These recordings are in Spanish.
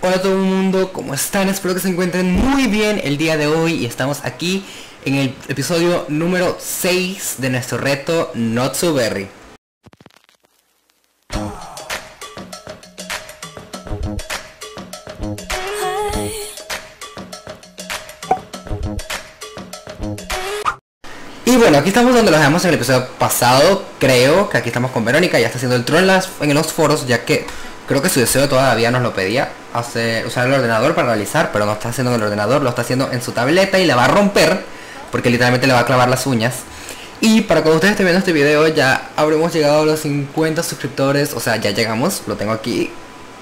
Hola a todo el mundo, ¿cómo están? Espero que se encuentren muy bien el día de hoy. Y estamos aquí en el episodio número 6 de nuestro reto Not So Berry. Y bueno, aquí estamos donde los dejamos en el episodio pasado. Creo que aquí estamos con Verónica, ya está haciendo el troll en los foros, ya que creo que su deseo todavía nos lo pedía, hacer, usar el ordenador para realizar, pero no está haciendo en el ordenador, lo está haciendo en su tableta y la va a romper, porque literalmente le va a clavar las uñas. Y para cuando ustedes estén viendo este video ya habremos llegado a los 50 suscriptores, o sea, ya llegamos, lo tengo aquí.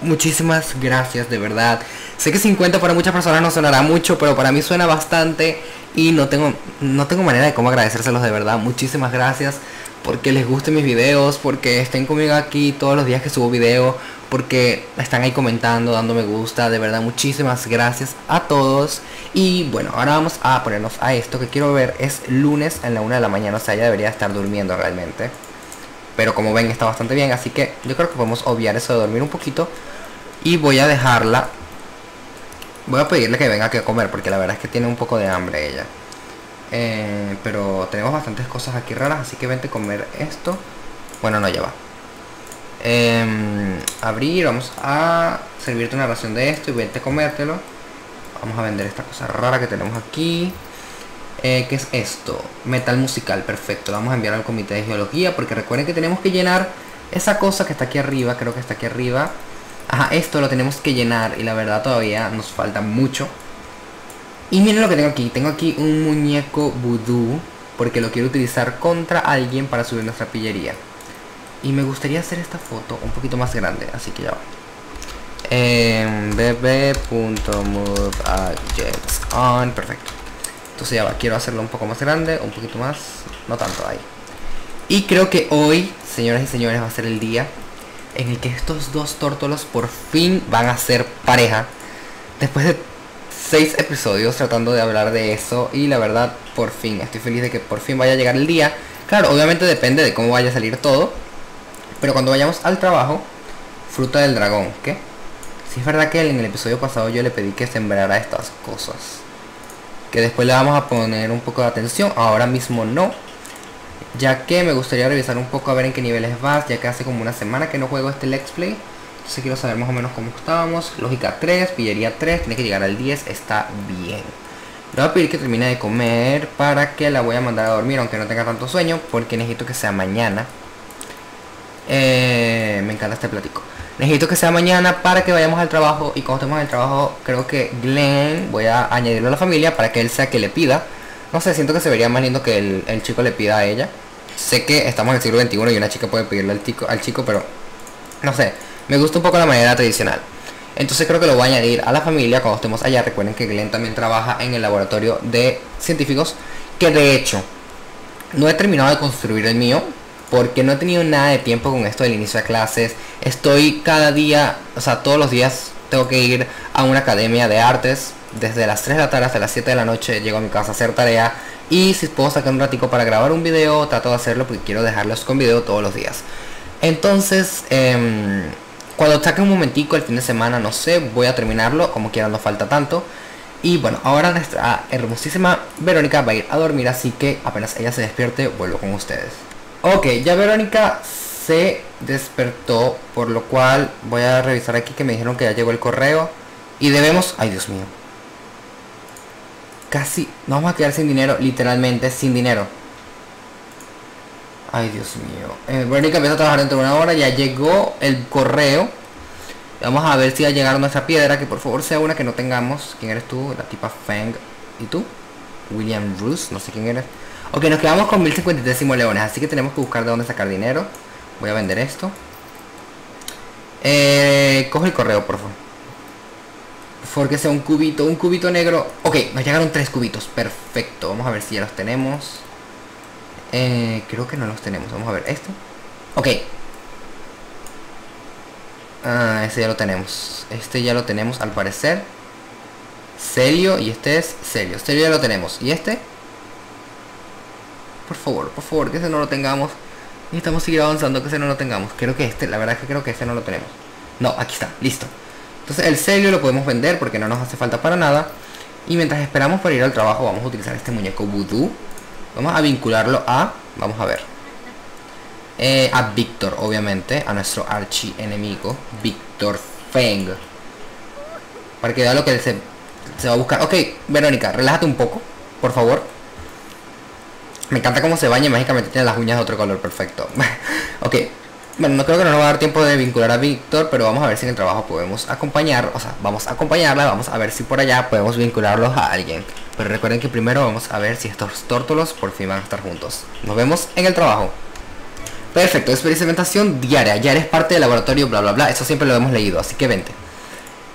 Muchísimas gracias, de verdad. Sé que 50 para muchas personas no sonará mucho, pero para mí suena bastante y no tengo manera de cómo agradecérselos, de verdad. Muchísimas gracias porque les gusten mis videos, porque estén conmigo aquí todos los días que subo video, porque están ahí comentando, dando me gusta. De verdad, muchísimas gracias a todos. Y bueno, ahora vamos a ponernos a esto que quiero ver. Es lunes en la 1 de la mañana, o sea, ya debería estar durmiendo realmente, pero como ven está bastante bien, así que yo creo que podemos obviar eso de dormir un poquito. Y voy a dejarla, voy a pedirle que venga aquí a comer, porque la verdad es que tiene un poco de hambre ella. Pero tenemos bastantes cosas aquí raras, así que vente a comer esto. Bueno, no, ya va. Abrir, vamos a servirte una ración de esto y vente a comértelo. Vamos a vender esta cosa rara que tenemos aquí. ¿Qué es esto? Metal musical, perfecto. Lo vamos a enviar al comité de geología, porque recuerden que tenemos que llenar esa cosa que está aquí arriba. Creo que está aquí arriba. Ajá, esto lo tenemos que llenar y la verdad todavía nos falta mucho. Y miren lo que tengo aquí. Tengo aquí un muñeco vudú, porque lo quiero utilizar contra alguien para subir nuestra pillería. Y me gustaría hacer esta foto un poquito más grande, así que ya va. bb.moveobjectsOn, perfecto. Entonces ya va, quiero hacerlo un poco más grande, un poquito más, no tanto ahí. Y creo que hoy, señoras y señores, va a ser el día en el que estos dos tórtolos por fin van a ser pareja. Después de 6 episodios tratando de hablar de eso, y la verdad, por fin, estoy feliz de que por fin vaya a llegar el día. Claro, obviamente depende de cómo vaya a salir todo, pero cuando vayamos al trabajo. Fruta del dragón, ¿qué? Sí, es verdad que en el episodio pasado yo le pedí que sembrara estas cosas, que después le vamos a poner un poco de atención. Ahora mismo no, ya que me gustaría revisar un poco a ver en qué niveles vas, ya que hace como una semana que no juego este Let's Play. Entonces quiero saber más o menos cómo estábamos. Lógica 3, pillería 3, tiene que llegar al 10, está bien. Le voy a pedir que termine de comer, para que la voy a mandar a dormir, aunque no tenga tanto sueño, porque necesito que sea mañana. Me encanta este platico. Necesito que sea mañana para que vayamos al trabajo. Y cuando estemos en el trabajo, creo que Glenn, voy a añadirlo a la familia para que él sea que le pida. No sé, siento que se vería más lindo que el chico le pida a ella. Sé que estamos en el siglo XXI y una chica puede pedirle al chico, pero no sé, me gusta un poco la manera tradicional. Entonces creo que lo voy a añadir a la familia cuando estemos allá. Recuerden que Glenn también trabaja en el laboratorio de científicos, que de hecho no he terminado de construir el mío, porque no he tenido nada de tiempo con esto del inicio de clases. Estoy cada día, o sea, todos los días tengo que ir a una academia de artes. Desde las 3 de la tarde hasta las 7 de la noche llego a mi casa a hacer tarea. Y si puedo sacar un ratico para grabar un video, trato de hacerlo, porque quiero dejarlos con video todos los días. Entonces, cuando saque un momentico el fin de semana, no sé, voy a terminarlo. Como quiera no falta tanto. Y bueno, ahora nuestra hermosísima Verónica va a ir a dormir, así que apenas ella se despierte, vuelvo con ustedes. Ok, ya Verónica se despertó, por lo cual voy a revisar aquí que me dijeron que ya llegó el correo. Y debemos... ay, Dios mío. Casi... nos vamos a quedar sin dinero, literalmente sin dinero. Ay, Dios mío. Verónica empezó a trabajar dentro de una hora, ya llegó el correo. Vamos a ver si va a llegar nuestra piedra, que por favor sea una que no tengamos. ¿Quién eres tú? La tipa Feng. ¿Y tú? William Bruce, no sé quién eres. Ok, nos quedamos con 1053 leones, así que tenemos que buscar de dónde sacar dinero. Voy a vender esto. Coge el correo, por favor. Porque sea un cubito negro. Ok, nos llegaron 3 cubitos, perfecto. Vamos a ver si ya los tenemos. Creo que no los tenemos, vamos a ver esto. Ok. Ah, este ya lo tenemos. Este ya lo tenemos al parecer. Celio, y este es Celio. Celio ya lo tenemos, y este... por favor, que ese no lo tengamos. Necesitamos seguir avanzando, que ese no lo tengamos. Creo que este, la verdad es que creo que este no lo tenemos. No, aquí está, listo. Entonces el serio lo podemos vender porque no nos hace falta para nada. Y mientras esperamos para ir al trabajo, vamos a utilizar este muñeco vudú. Vamos a vincularlo a... vamos a ver. A Victor, obviamente. A nuestro archienemigo, Victor Feng. Para que vea lo que él se va a buscar. Ok, Verónica, relájate un poco, por favor. Me encanta cómo se baña y mágicamente tiene las uñas de otro color. Perfecto. Ok. Bueno, no creo que nos va a dar tiempo de vincular a Víctor, pero vamos a ver si en el trabajo podemos acompañar, o sea, vamos a acompañarla, vamos a ver si por allá podemos vincularlos a alguien. Pero recuerden que primero vamos a ver si estos tórtolos por fin van a estar juntos. Nos vemos en el trabajo. Perfecto, experimentación diaria, ya eres parte del laboratorio, bla bla bla, eso siempre lo hemos leído, así que vente.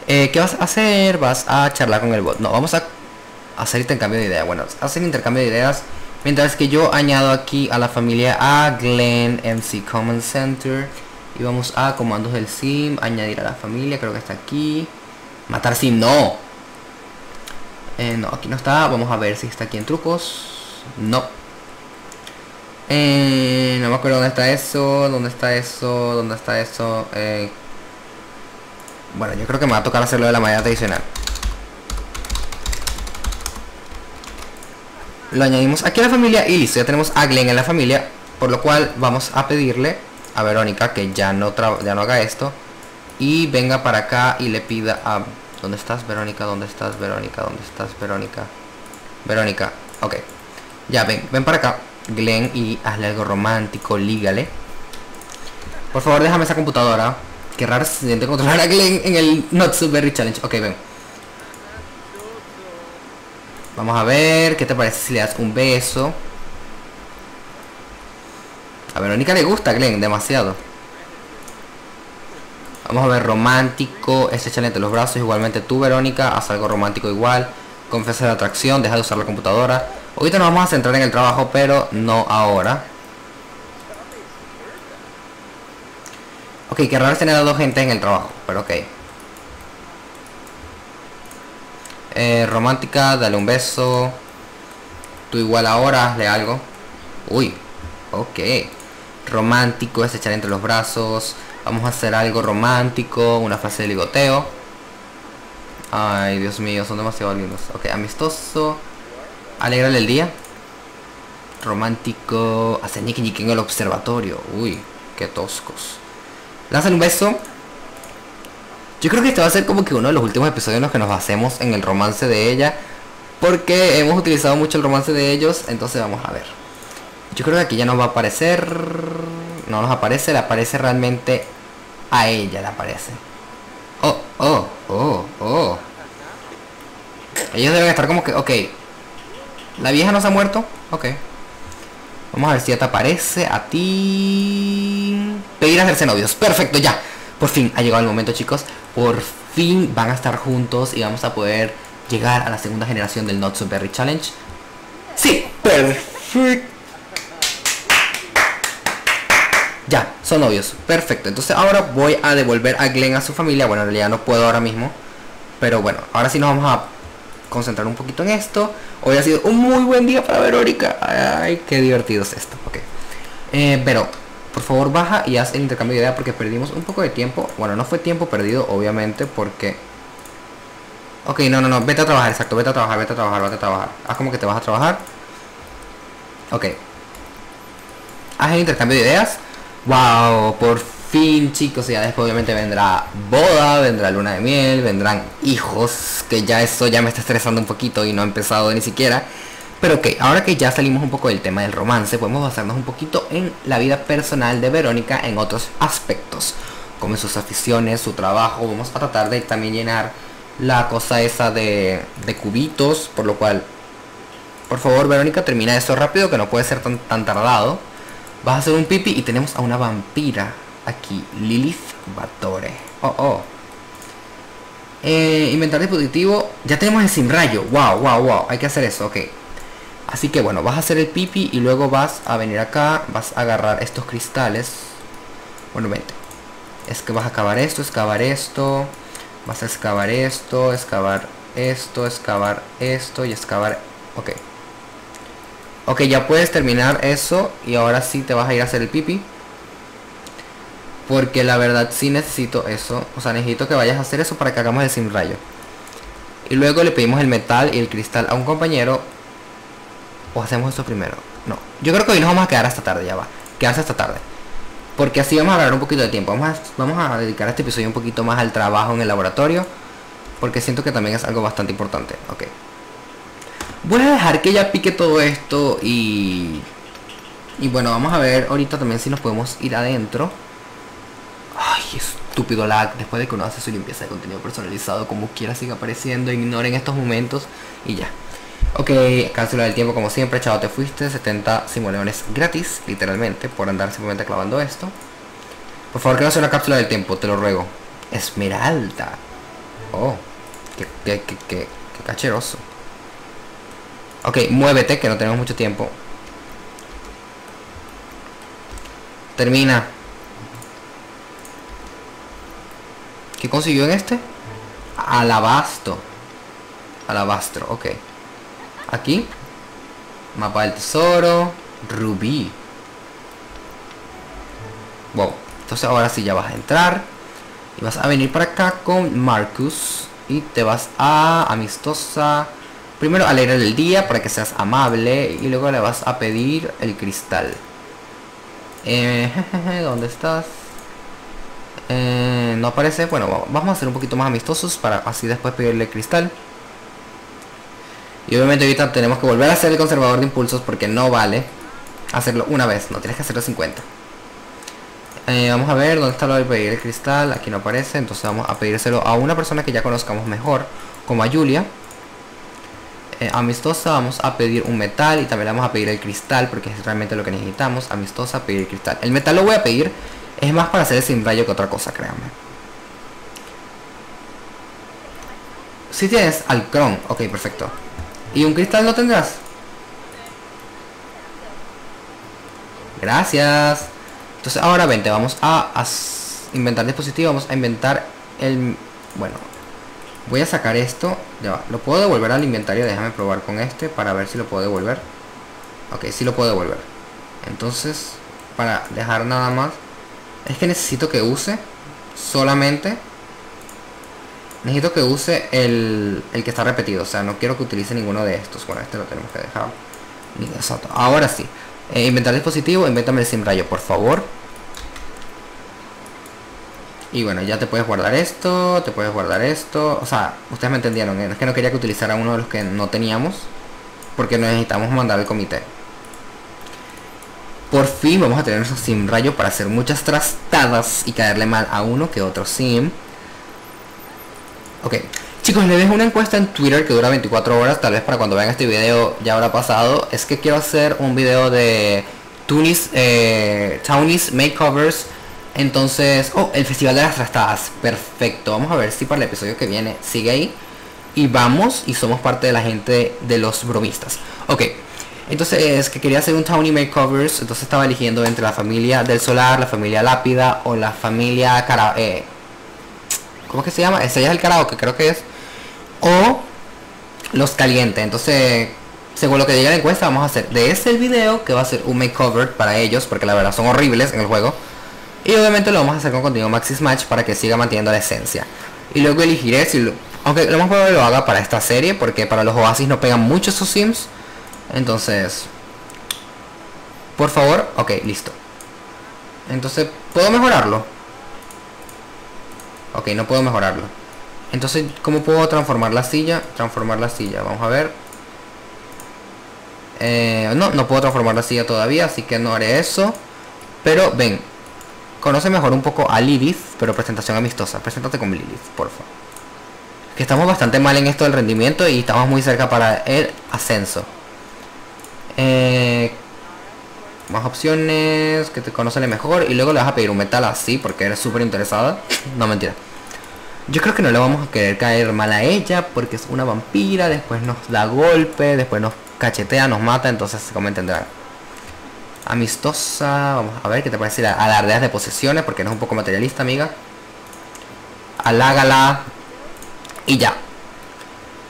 ¿Qué vas a hacer? Vas a charlar con el bot. No, vamos a hacer intercambio de ideas. Bueno, hacen intercambio de ideas. Mientras que yo añado aquí a la familia a Glenn MC Command Center. Y vamos a comandos del Sim. Añadir a la familia, creo que está aquí. Matar Sim, no. No, aquí no está. Vamos a ver si está aquí en trucos. No. No me acuerdo dónde está eso. ¿Dónde está eso? ¿Dónde está eso? Bueno, yo creo que me va a tocar hacerlo de la manera tradicional. Lo añadimos aquí a la familia y listo, ya tenemos a Glenn en la familia. Por lo cual vamos a pedirle a Verónica que ya no haga esto. Y venga para acá y le pida a... ¿dónde estás, Verónica? ¿Dónde estás, Verónica? ¿Dónde estás, Verónica? Verónica, ok. Ya, ven para acá, Glenn, y hazle algo romántico, lígale. Por favor, déjame esa computadora. Qué raro se siente controlar a Glenn en el Not So Berry Challenge. Ok, ven. Vamos a ver, ¿qué te parece si le das un beso? A Verónica le gusta Glenn, demasiado. Vamos a ver, romántico, échale entre los brazos. Igualmente tú, Verónica, haz algo romántico igual. Confiesa la atracción, deja de usar la computadora. Ahorita nos vamos a centrar en el trabajo, pero no ahora. Ok, qué raro es tener a dos gente en el trabajo, pero ok. Romántica, dale un beso. Tú igual ahora, hazle algo. Uy, ok. Romántico es echar entre los brazos. Vamos a hacer algo romántico. Una frase de ligoteo. Ay, Dios mío, son demasiado lindos. Ok, amistoso. Alégrale el día. Romántico. Hacer ñiqui ñiqui en el observatorio. Uy, qué toscos. Lánzale un beso. Yo creo que este va a ser como que uno de los últimos episodios en los que nos basemos en el romance de ella, porque hemos utilizado mucho el romance de ellos. Entonces vamos a ver. Yo creo que aquí ya nos va a aparecer. No nos aparece, le aparece realmente a ella, le aparece. Oh, oh, oh, oh. Ellos deben estar como que, ok. La vieja no se ha muerto, ok. Vamos a ver si ya te aparece a ti. Pedir hacerse novios, perfecto, ya. Por fin ha llegado el momento, chicos. Por fin van a estar juntos y vamos a poder llegar a la segunda generación del Not So Berry Challenge. ¡Sí! ¡Perfecto! Ya, son novios. Perfecto. Entonces ahora voy a devolver a Glenn a su familia. Bueno, en realidad no puedo ahora mismo. Pero bueno, ahora sí nos vamos a concentrar un poquito en esto. Hoy ha sido un muy buen día para Verónica. Ay, qué divertido es esto. Ok. Pero... por favor baja y haz el intercambio de ideas porque perdimos un poco de tiempo. Bueno, no fue tiempo perdido, obviamente, porque... ok, no, no, no, vete a trabajar, exacto, vete a trabajar, vete a trabajar, vete a trabajar. Haz como que te vas a trabajar. Ok. Haz el intercambio de ideas. Wow, por fin, chicos, ya después obviamente vendrá boda, vendrá luna de miel, vendrán hijos, que ya eso ya me está estresando un poquito y no he empezado ni siquiera. Pero ok, ahora que ya salimos un poco del tema del romance, podemos basarnos un poquito en la vida personal de Verónica en otros aspectos, como sus aficiones, su trabajo. Vamos a tratar de también llenar la cosa esa de cubitos, por lo cual, por favor, Verónica, termina eso rápido, que no puede ser tan tardado. Vas a hacer un pipi y tenemos a una vampira aquí, Lilith Batore. Oh, oh. Inventar dispositivo. Ya tenemos el Sim Rayo. Wow, wow, wow. Hay que hacer eso, ok. Así que bueno, vas a hacer el pipi y luego vas a venir acá, vas a agarrar estos cristales. Bueno, vente. Es que vas a excavar esto, vas a excavar esto y excavar... ok. Ok, ya puedes terminar eso y ahora sí te vas a ir a hacer el pipi. porque la verdad sí necesito eso. O sea, necesito que vayas a hacer eso para que hagamos el Sim Rayo. Y luego le pedimos el metal y el cristal a un compañero. O hacemos eso primero. No, yo creo que hoy nos vamos a quedar hasta tarde, ya va. Quedarse hasta tarde, porque así vamos a ganar un poquito de tiempo. Vamos a dedicar este episodio un poquito más al trabajo en el laboratorio, porque siento que también es algo bastante importante. Ok, voy a dejar que ella pique todo esto y bueno, vamos a ver ahorita también si nos podemos ir adentro. Ay, estúpido lag. Después de que uno hace su limpieza de contenido personalizado, como quiera sigue apareciendo. Ignoren estos momentos y ya. Ok, cancelar el tiempo como siempre, chao, te fuiste. 70 simoleones gratis, literalmente, por andar simplemente clavando esto. Por favor, que no sea una cápsula del tiempo, te lo ruego. Esmeralda. Oh, qué cacheroso. Ok, muévete, que no tenemos mucho tiempo. Termina. ¿Qué consiguió en este? Alabastro. Alabastro, ok. Aquí, mapa del tesoro, rubí. Wow, entonces ahora sí ya vas a entrar. Y vas a venir para acá con Marcus. Y te vas a amistosa. Primero alegrar el día para que seas amable. Y luego le vas a pedir el cristal. ¿Dónde estás? No aparece. Bueno, vamos a ser un poquito más amistosos para así después pedirle el cristal. Y obviamente ahorita tenemos que volver a hacer el conservador de impulsos, porque no vale hacerlo una vez, no tienes que hacerlo 50. Vamos a ver dónde está lo de pedir el cristal. Aquí no aparece, entonces vamos a pedírselo a una persona que ya conozcamos mejor, como a Julia. Amistosa, vamos a pedir un metal y también le vamos a pedir el cristal, porque es realmente lo que necesitamos. Amistosa, pedir el cristal. El metal lo voy a pedir, es más para hacer el Sim Rayo que otra cosa, créanme. Si tienes Alcrón, ok, perfecto. ¿Y un cristal no tendrás? Gracias. Entonces ahora vente, vamos a inventar dispositivo. Vamos a inventar el... Bueno, voy a sacar esto. Ya va. Lo puedo devolver al inventario. Déjame probar con este para ver si lo puedo devolver. Ok, sí lo puedo devolver. Entonces, para dejar nada más, es que necesito que use solamente... Necesito que use el que está repetido. O sea, no quiero que utilice ninguno de estos. Bueno, este lo tenemos que dejar. Exacto. Ahora sí. Inventar dispositivo. Invéntame el Sim Rayo, por favor. Y bueno, ya te puedes guardar esto. Te puedes guardar esto. O sea, ustedes me entendieron. Es que no quería que utilizara uno de los que no teníamos, porque necesitamos mandar al comité. Por fin vamos a tener nuestro Sim Rayo para hacer muchas trastadas y caerle mal a uno que otro Sim. Ok, chicos, les dejo una encuesta en Twitter que dura 24 horas, tal vez para cuando vean este video ya habrá pasado. Es que quiero hacer un video de Townies Makeovers. Entonces, oh, el festival de las trastadas, perfecto. Vamos a ver si para el episodio que viene sigue ahí. Y vamos, y somos parte de la gente de los bromistas. Ok, entonces es que quería hacer un Townies Makeovers. Entonces estaba eligiendo entre la familia del solar, la familia lápida o la familia ¿cómo que se llama? Estrellas del karaoke, creo que es. O los calientes. Entonces, según lo que diga la encuesta, vamos a hacer de este el video, que va a ser un makeover para ellos, porque la verdad son horribles en el juego. Y obviamente lo vamos a hacer con contenido Maxi Smash para que siga manteniendo la esencia. Y luego elegiré si lo... Aunque lo más probable lo haga para esta serie, porque para los Oasis no pegan mucho esos Sims. Entonces, por favor. Ok, listo. Entonces, ¿puedo mejorarlo? Ok, no puedo mejorarlo. Entonces, ¿cómo puedo transformar la silla? Transformar la silla, vamos a ver. No puedo transformar la silla todavía, así que no haré eso. Pero ven, conoce mejor un poco a Lilith, pero presentación amistosa. Preséntate con Lilith, por favor. Que estamos bastante mal en esto del rendimiento y estamos muy cerca para el ascenso. Más opciones, que te conocen mejor. Y luego le vas a pedir un metal así, porque eres súper interesada. No, mentira. Yo creo que no le vamos a querer caer mal a ella, porque es una vampira. Después nos da golpe, después nos cachetea, nos mata. Entonces, como entenderán. Amistosa. Vamos a ver qué te parece la alardeas de posesiones, porque eres un poco materialista, amiga. Alágala. Y ya.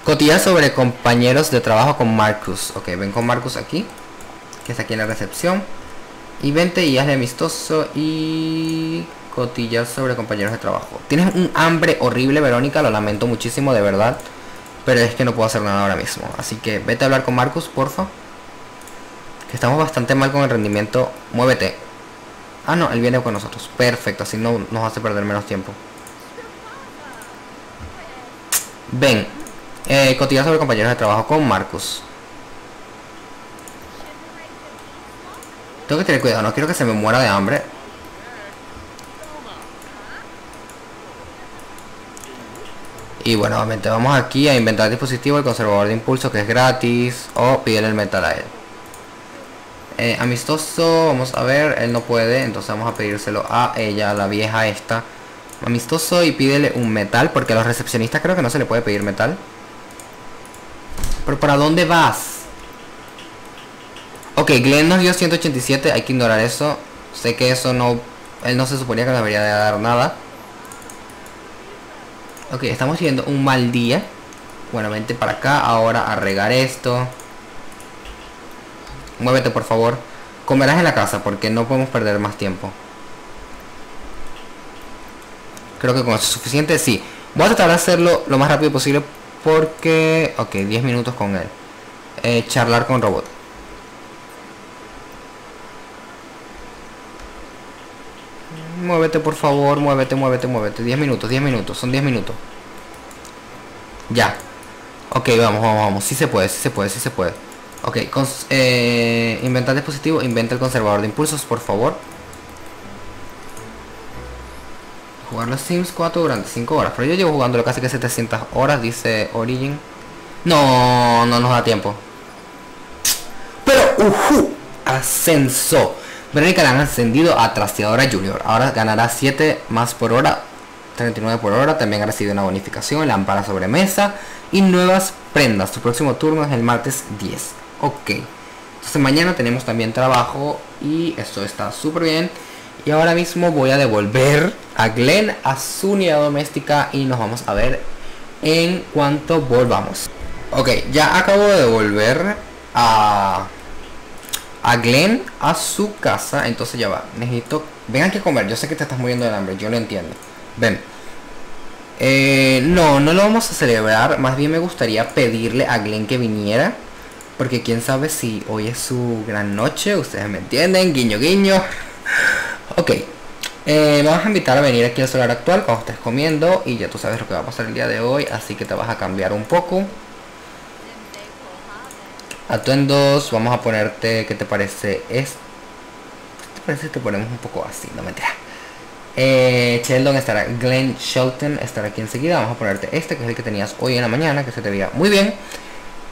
Cotillar sobre compañeros de trabajo con Marcus. Ok, ven con Marcus aquí, que está aquí en la recepción. Y vente y hazle amistoso. Y Cotillazo sobre compañeros de trabajo. Tienes un hambre horrible, Verónica, lo lamento muchísimo, de verdad. Pero es que no puedo hacer nada ahora mismo. Así que vete a hablar con Marcus, porfa. Que estamos bastante mal con el rendimiento. Muévete. Ah, no, él viene con nosotros. Perfecto, así no nos hace perder menos tiempo. Ven. Cotillazo sobre compañeros de trabajo con Marcus. Tengo que tener cuidado, no quiero que se me muera de hambre. Y bueno, obviamente vamos aquí a inventar el dispositivo, el conservador de impulso, que es gratis. O pídele el metal a él. Amistoso, vamos a ver, él no puede, entonces vamos a pedírselo a ella, a la vieja esta. Amistoso, y pídele un metal, porque a los recepcionistas creo que no se le puede pedir metal. Pero ¿para dónde vas? Ok, Glenn nos dio 187, hay que ignorar eso. Sé que eso no... Él no se suponía que nos debería de dar nada. Ok, estamos teniendo un mal día. Bueno, vente para acá, ahora a regar esto. Muévete, por favor. Comerás en la casa, porque no podemos perder más tiempo. Creo que con eso es suficiente, sí. Voy a tratar de hacerlo lo más rápido posible porque... Ok, 10 minutos con él. Charlar con robot. Muévete, por favor, muévete, muévete, muévete. 10 minutos, 10 minutos, son 10 minutos. Ya. Ok, vamos, vamos, vamos. Sí se puede, sí se puede, sí se puede. Ok, inventar dispositivo, inventa el conservador de impulsos, por favor. Jugar los Sims 4 durante 5 horas. Pero yo llevo jugándolo casi que 700 horas, dice Origin. No, no nos da tiempo. Pero, ascenso. Verónica le han ascendido a Trasteadora Junior. Ahora ganará 7 más por hora, 39 por hora. También ha recibido una bonificación, lámpara sobre mesa y nuevas prendas. Tu próximo turno es el martes 10. Ok. Entonces mañana tenemos también trabajo y eso está súper bien. Y ahora mismo voy a devolver a Glenn a su unidad doméstica y nos vamos a ver en cuanto volvamos. Ok, ya acabo de devolver a Glenn a su casa. Entonces ya va, necesito... Vengan que comer, yo sé que te estás muriendo de hambre, yo lo entiendo. Ven. No, no lo vamos a celebrar. Más bien me gustaría pedirle a Glenn que viniera, porque quién sabe si hoy es su gran noche. Ustedes me entienden, guiño guiño. Ok, vamos a invitar a venir aquí al solar actual cuando estés comiendo. Y ya tú sabes lo que va a pasar el día de hoy, así que te vas a cambiar un poco. Atuendos, vamos a ponerte, ¿qué te parece? ¿Te parece que te ponemos un poco así? No, mentira. Sheldon estará, Glenn Shelton estará aquí enseguida. Vamos a ponerte este, que es el que tenías hoy en la mañana, que se te veía muy bien.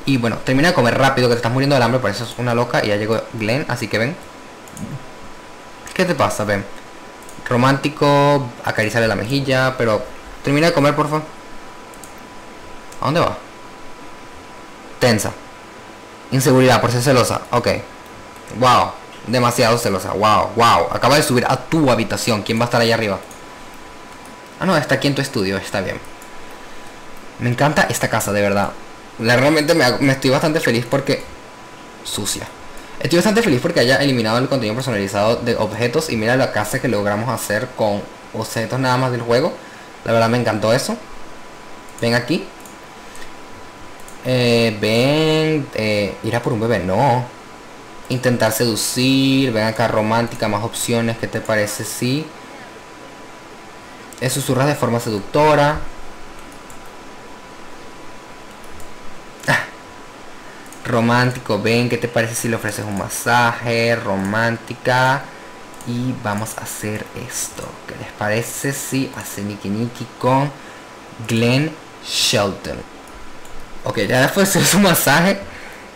Y bueno, termina de comer rápido, que te estás muriendo de hambre, por eso es una loca. Y ya llegó Glenn, así que ven. ¿Qué te pasa? Ven. Romántico, acariciarle la mejilla, pero termina de comer, por favor. ¿A dónde va? Tensa. Inseguridad por ser celosa, ok. Wow, demasiado celosa, wow, wow. Acaba de subir a tu habitación, ¿quién va a estar allá arriba? Ah no, está aquí en tu estudio, está bien. Me encanta esta casa, de verdad. Realmente me estoy bastante feliz porque... Sucia. Estoy bastante feliz porque haya eliminado el contenido personalizado de objetos. Y mira la casa que logramos hacer con objetos nada más del juego. La verdad me encantó eso. Ven aquí. Ven, ir a por un bebé, no. Intentar seducir, ven acá, romántica, más opciones, ¿qué te parece? Sí. Susurras de forma seductora. Romántico, ven, ¿qué te parece si le ofreces un masaje? Romántica. Y vamos a hacer esto. ¿Qué les parece si hace niki niki con Glenn Shelton? Ok, ya después de su masaje.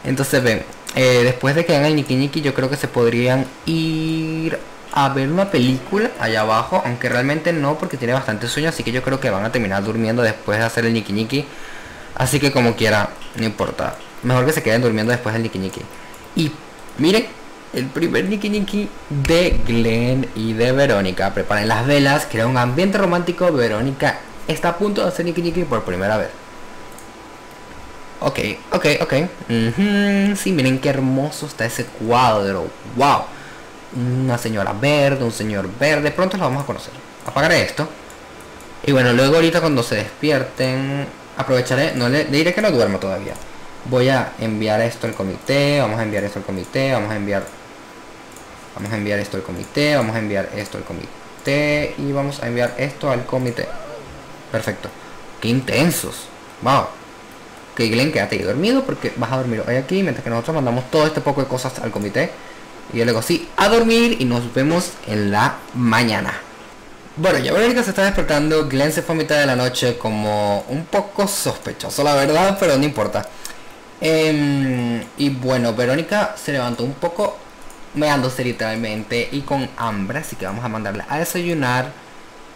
Entonces ven, después de que hagan el niki niki, yo creo que se podrían ir a ver una película allá abajo. Aunque realmente no, porque tiene bastante sueño. Así que yo creo que van a terminar durmiendo después de hacer el niki niki. Así que como quiera, no importa. Mejor que se queden durmiendo después del niki niki. Y miren, el primer niki niki de Glenn y de Verónica. Preparen las velas, crea un ambiente romántico. Verónica está a punto de hacer niki niki por primera vez. Ok, ok, ok. Sí, miren qué hermoso está ese cuadro. Wow. una señora verde, un señor verde, pronto lo vamos a conocer. Apagaré esto. Y bueno, luego ahorita cuando se despierten, aprovecharé, no le diré que no duermo todavía. Voy a enviar esto al comité, vamos a enviar esto al comité, vamos a enviar esto al comité, vamos a enviar esto al comité y vamos a enviar esto al comité. Perfecto. ¡Qué intensos! ¡Wow! Que Glenn, quédate ahí dormido porque vas a dormir hoy aquí, mientras que nosotros mandamos todo este poco de cosas al comité. Y yo le digo así, a dormir, y nos vemos en la mañana. Bueno, ya Verónica se está despertando. Glenn se fue a mitad de la noche, como un poco sospechoso, la verdad, pero no importa. Y bueno, Verónica se levantó un poco meándose literalmente y con hambre, así que vamos a mandarla a desayunar.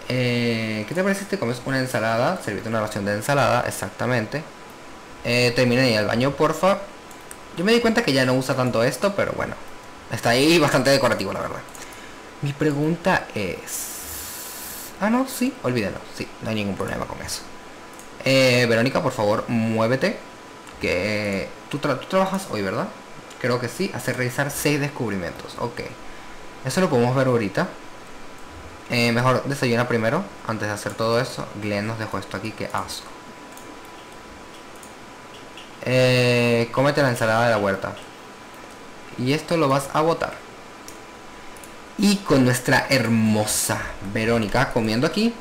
¿Qué te parece si te comes una ensalada? Servirte una ración de ensalada, exactamente. Termina de ir al baño, porfa. Yo me di cuenta que ya no usa tanto esto, pero bueno, está ahí bastante decorativo, la verdad. Mi pregunta es... Ah, no, sí, olvídalo. Sí, no hay ningún problema con eso. Verónica, por favor, muévete. Que tú trabajas hoy, ¿verdad? Creo que sí. Hacer realizar 6 descubrimientos. Ok. Eso lo podemos ver ahorita. Mejor desayuna primero, antes de hacer todo eso. Glenn nos dejó esto aquí, qué asco. Cómete la ensalada de la huerta. Y esto lo vas a botar. Y con nuestra hermosa Verónica comiendo aquí,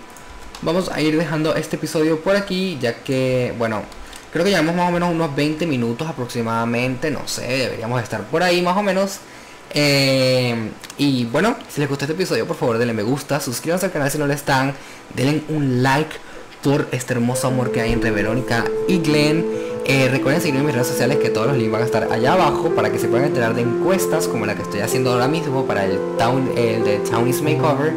vamos a ir dejando este episodio por aquí, ya que, bueno, creo que llevamos más o menos unos 20 minutos aproximadamente, no sé, deberíamos estar por ahí más o menos. Y bueno, si les gustó este episodio, por favor denle me gusta, suscríbanse al canal si no lo están, denle un like por este hermoso amor que hay entre Verónica y Glenn. Recuerden seguirme en mis redes sociales, que todos los links van a estar allá abajo para que se puedan enterar de encuestas como la que estoy haciendo ahora mismo para el de Townies Makeover.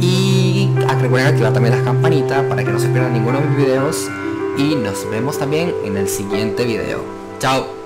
Y recuerden activar también las campanitas para que no se pierdan ninguno de mis videos. Y nos vemos también en el siguiente video. ¡Chao!